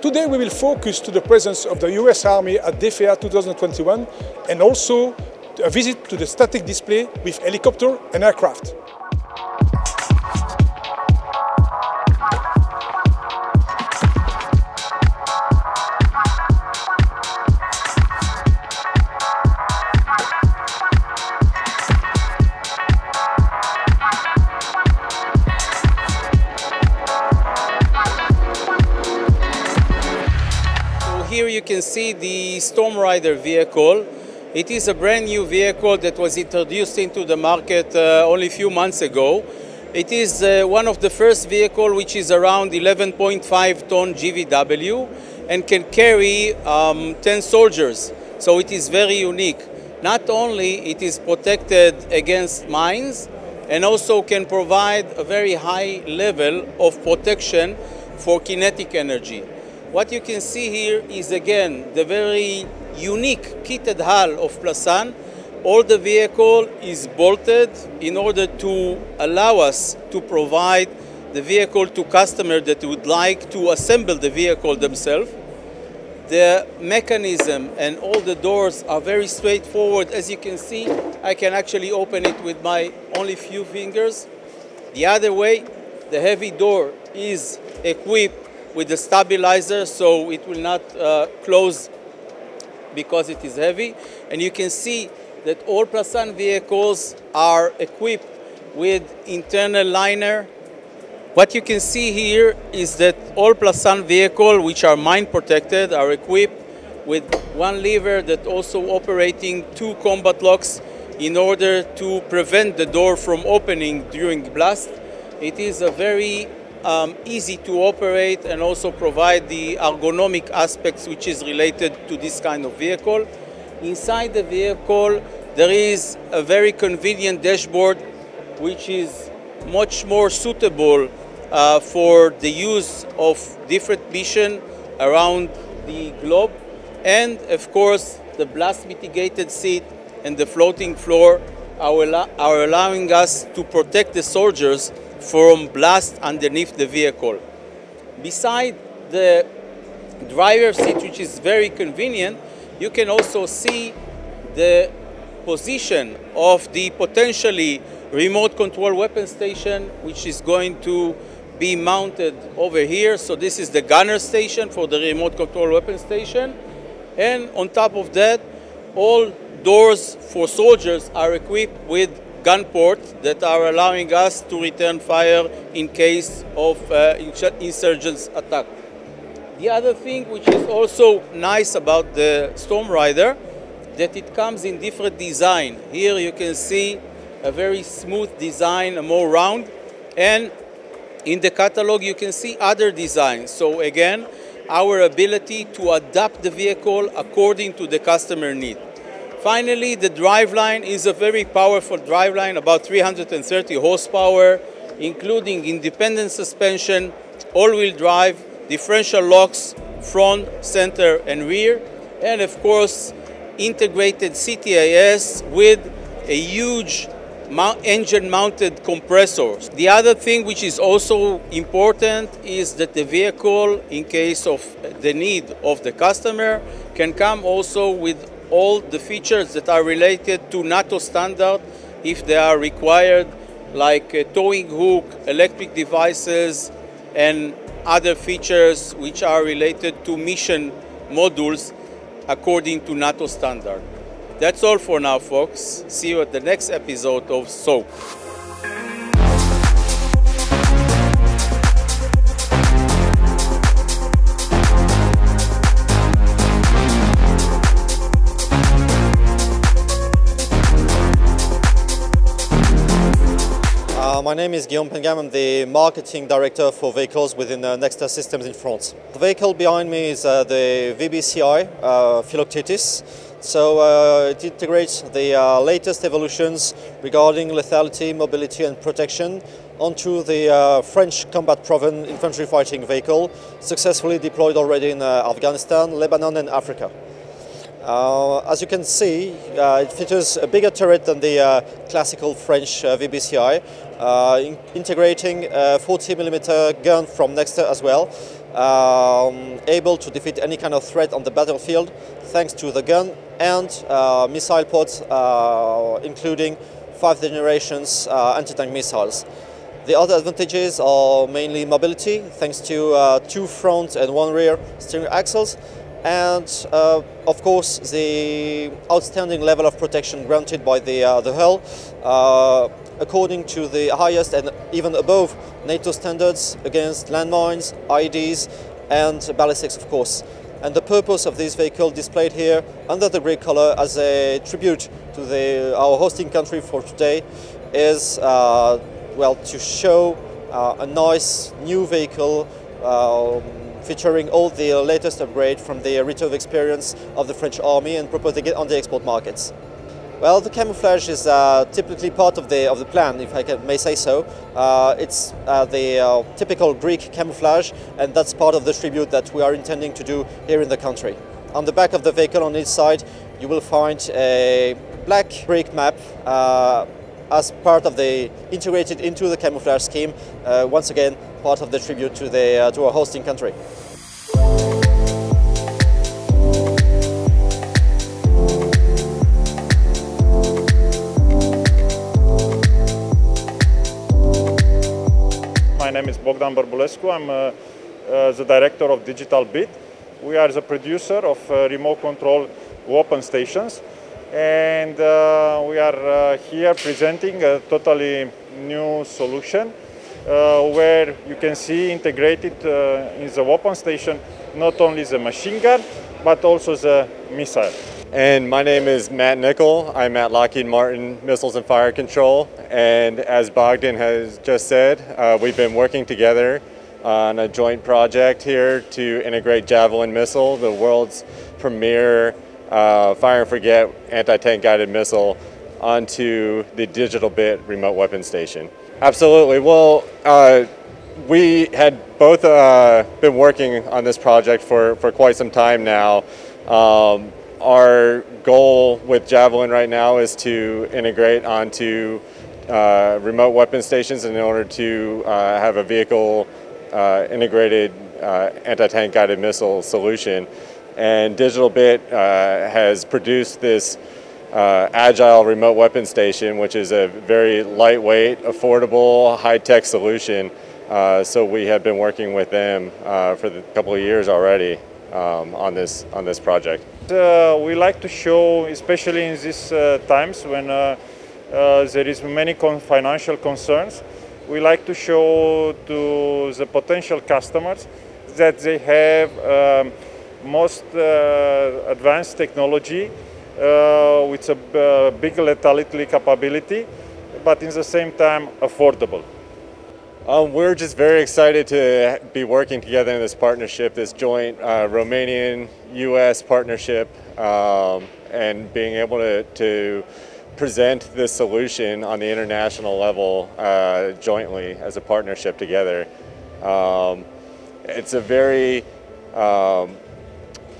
Today we will focus to the presence of the US Army at DEFEA 2021 and also a visit to the static display with helicopter and aircraft. Here you can see the Storm-Rider vehicle. It is a brand new vehicle that was introduced into the market only a few months ago. It is one of the first vehicles which is around 11.5 ton GVW and can carry 10 soldiers. So it is very unique. Not only it is protected against mines and also can provide a very high level of protection for kinetic energy. What you can see here is again the very unique kitted hull of Plasan. All the vehicle is bolted in order to allow us to provide the vehicle to customers that would like to assemble the vehicle themselves. The mechanism and all the doors are very straightforward. As you can see, I can actually open it with my only few fingers. The other way, the heavy door is equipped with the stabilizer, so it will not close because it is heavy. And you can see that all Plasan vehicles are equipped with internal liner. What you can see here is that all Plasan vehicles, which are mine protected, are equipped with one lever that also operating two combat locks in order to prevent the door from opening during blast. It is a very easy to operate and also provide the ergonomic aspects which is related to this kind of vehicle. Inside the vehicle there is a very convenient dashboard which is much more suitable for the use of different missions around the globe, and of course the blast mitigated seat and the floating floor are allowing us to protect the soldiers from blast underneath the vehicle. Beside the driver's seat, which is very convenient, you can also see the position of the potentially remote control weapon station, which is going to be mounted over here. So this is the gunner station for the remote control weapon station. And on top of that, all doors for soldiers are equipped with gun ports that are allowing us to return fire in case of insurgents attack. The other thing which is also nice about the Storm-Rider, that it comes in different design. Here you can see a very smooth design, a more round, and in the catalog you can see other designs. So again, our ability to adapt the vehicle according to the customer need. Finally, the driveline is a very powerful driveline, about 330 horsepower, including independent suspension, all-wheel drive, differential locks, front, center, and rear, and of course, integrated CTIS with a huge engine-mounted compressor. The other thing which is also important is that the vehicle, in case of the need of the customer, can come also with all the features that are related to NATO standard if they are required, like a towing hook, electric devices, and other features which are related to mission modules according to NATO standard. That's all for now, folks. See you at the next episode of SOAP. My name is Guillaume Pengam. I'm the marketing director for vehicles within Nexter Systems in France. The vehicle behind me is the VBCI Philoctetes. So it integrates the latest evolutions regarding lethality, mobility and protection onto the French combat-proven infantry fighting vehicle, successfully deployed already in Afghanistan, Lebanon and Africa. As you can see, it features a bigger turret than the classical French VBCI, integrating a 40mm gun from Nexter as well, able to defeat any kind of threat on the battlefield thanks to the gun and missile pods, including 5th generation anti-tank missiles. The other advantages are mainly mobility, thanks to 2 front and 1 rear steering axles, and of course the outstanding level of protection granted by the hull, according to the highest and even above NATO standards against landmines, IEDs and ballistics, of course. And the purpose of this vehicle displayed here under the grey colour as a tribute to our hosting country for today is, well, to show a nice new vehicle featuring all the latest upgrade from the retro experience of the French Army and proposing it on the export markets. Well, the camouflage is typically part of the plan, if I may say so. It's the typical Greek camouflage, and that's part of the tribute that we are intending to do here in the country. On the back of the vehicle on each side, you will find a black Greek map as part of the integrated into the camouflage scheme, once again part of the tribute to to our hosting country. My name is Bogdan Barbulescu. I'm the director of Digital Bit. We are the producer of remote control weapon stations. And we are here presenting a totally new solution where you can see integrated in the weapon station not only the machine gun but also the missile. And my name is Matt Nickel. I'm at Lockheed Martin Missiles and Fire Control, and as Bogdan has just said, we've been working together on a joint project here to integrate Javelin missile, the world's premier fire and forget anti-tank guided missile, onto the Digital Bit remote weapon station. Absolutely. Well, we had both been working on this project for quite some time now. Our goal with Javelin right now is to integrate onto remote weapon stations in order to have a vehicle integrated anti-tank guided missile solution. And Digital Bit has produced this agile remote weapon station, which is a very lightweight, affordable, high-tech solution. So we have been working with them for a couple of years already on this project. We like to show, especially in these times when there is many financial concerns, we like to show to the potential customers that they have most advanced technology with a big lethality capability, but in the same time affordable. We're just very excited to be working together in this partnership, this joint Romanian-US partnership, and being able to present this solution on the international level jointly as a partnership together. It's a very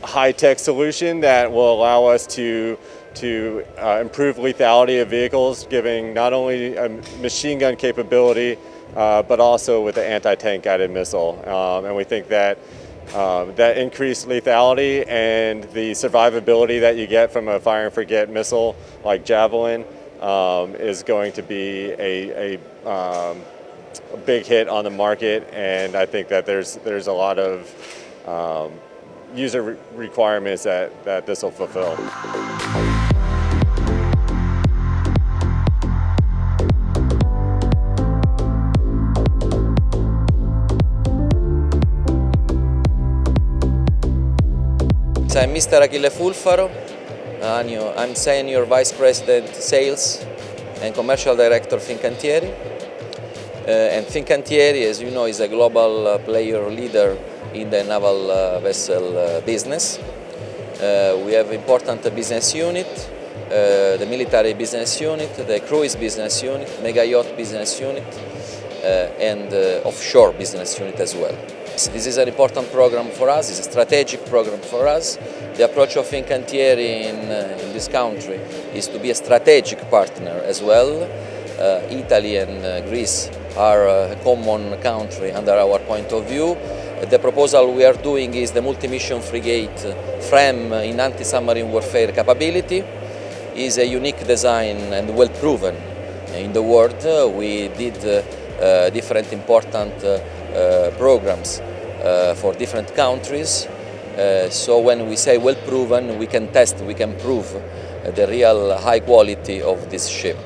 high-tech solution that will allow us to improve lethality of vehicles, giving not only a machine gun capability, but also with the anti-tank guided missile. And we think that that increased lethality and the survivability that you get from a fire and forget missile like Javelin is going to be a big hit on the market. And I think that there's a lot of user requirements that this will fulfill. So I'm Mr. Achille Fulfaro, I'm Senior Vice President Sales and Commercial Director Fincantieri. And Fincantieri, as you know, is a global player leader in the naval vessel business. We have important business unit, the military business unit, the cruise business unit, mega yacht business unit, and offshore business unit as well. This is an important program for us, it's a strategic program for us. The approach of Fincantieri in this country is to be a strategic partner as well. Italy and Greece are a common country under our point of view. The proposal we are doing is the multi-mission frigate FREMM in anti-submarine warfare capability. Is a unique design and well proven in the world. We did different important programs for different countries. So when we say well proven, we can test, we can prove the real high quality of this ship.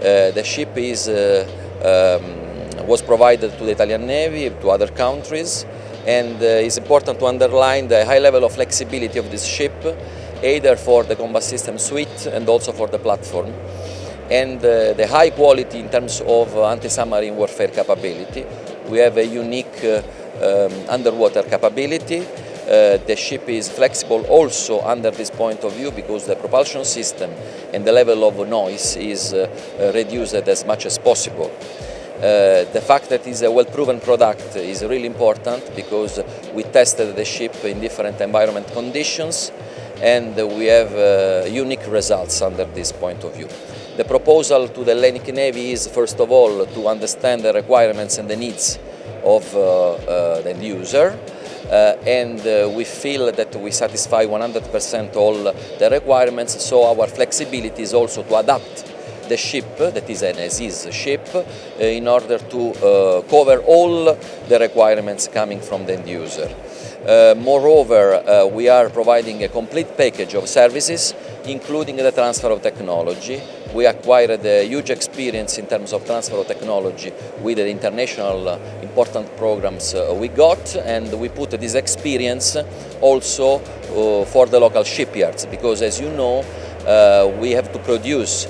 The ship was provided to the Italian Navy, to other countries, and it's important to underline the high level of flexibility of this ship, either for the combat system suite and also for the platform, and the high quality in terms of anti-submarine warfare capability. We have a unique underwater capability. The ship is flexible also under this point of view because the propulsion system and the level of noise is reduced as much as possible. The fact that it's a well-proven product is really important because we tested the ship in different environment conditions and we have unique results under this point of view. The proposal to the Hellenic Navy is, first of all, to understand the requirements and the needs of the end user, and we feel that we satisfy 100% all the requirements, so our flexibility is also to adapt the ship, that is an as-is ship, in order to cover all the requirements coming from the end user. Moreover, we are providing a complete package of services, including the transfer of technology. We acquired a huge experience in terms of transfer of technology with the international important programs we got, and we put this experience also for the local shipyards, because as you know, we have to produce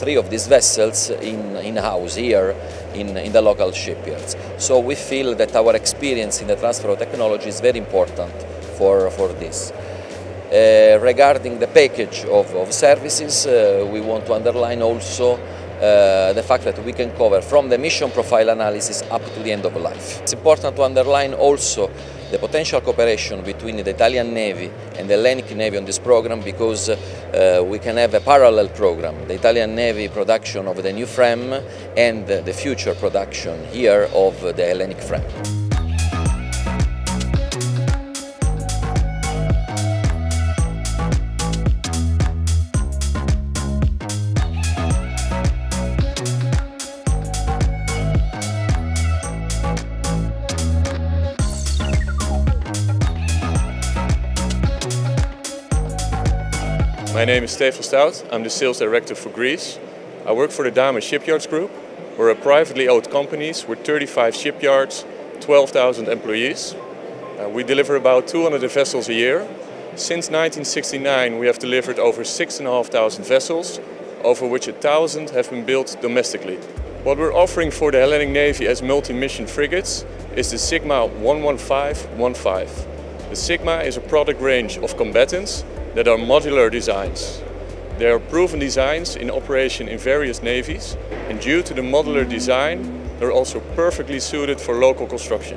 three of these vessels in-house here in the local shipyards. So we feel that our experience in the transfer of technology is very important for this. Regarding the package of services, we want to underline also the fact that we can cover from the mission profile analysis up to the end of life. It's important to underline also the potential cooperation between the Italian Navy and the Hellenic Navy on this program, because we can have a parallel program, the Italian Navy production of the new FREMM and the future production here of the Hellenic FREMM. My name is Stefan Stout, I'm the Sales Director for Greece. I work for the Damen Shipyards Group. We're a privately owned company with 35 shipyards, 12,000 employees. We deliver about 200 vessels a year. Since 1969 we have delivered over 6,500 vessels, over which 1,000 have been built domestically. What we're offering for the Hellenic Navy as multi-mission frigates is the Sigma 11515. The Sigma is a product range of combatants that are modular designs. They are proven designs in operation in various navies, and due to the modular design, they're also perfectly suited for local construction.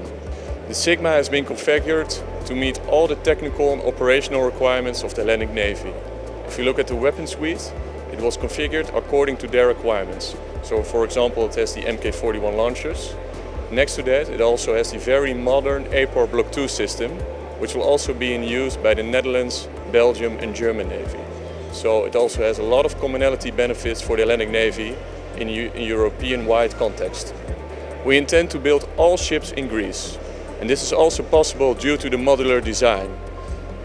The Sigma has been configured to meet all the technical and operational requirements of the Hellenic Navy. If you look at the weapon suite, it was configured according to their requirements. So for example, it has the MK-41 launchers. Next to that, it also has the very modern APAR Block II system, which will also be in use by the Netherlands, Belgium and German Navy. So it also has a lot of commonality benefits for the Hellenic Navy in European-wide context. We intend to build all ships in Greece. And this is also possible due to the modular design.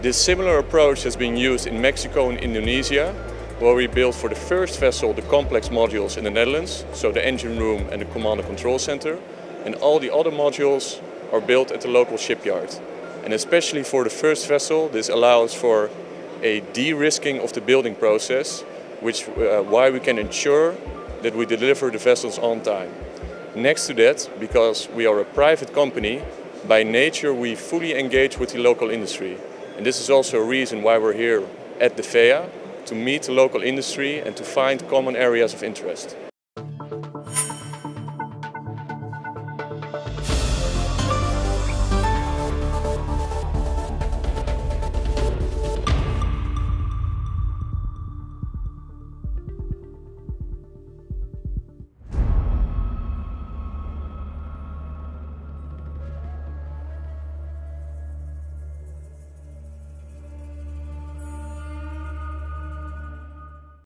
This similar approach has been used in Mexico and Indonesia, where we built for the first vessel the complex modules in the Netherlands, so the engine room and the command and control center, and all the other modules are built at the local shipyard. And especially for the first vessel, this allows for a de-risking of the building process, which why we can ensure that we deliver the vessels on time. Next to that, because we are a private company, by nature we fully engage with the local industry. And this is also a reason why we're here at DEFEA, to meet the local industry and to find common areas of interest.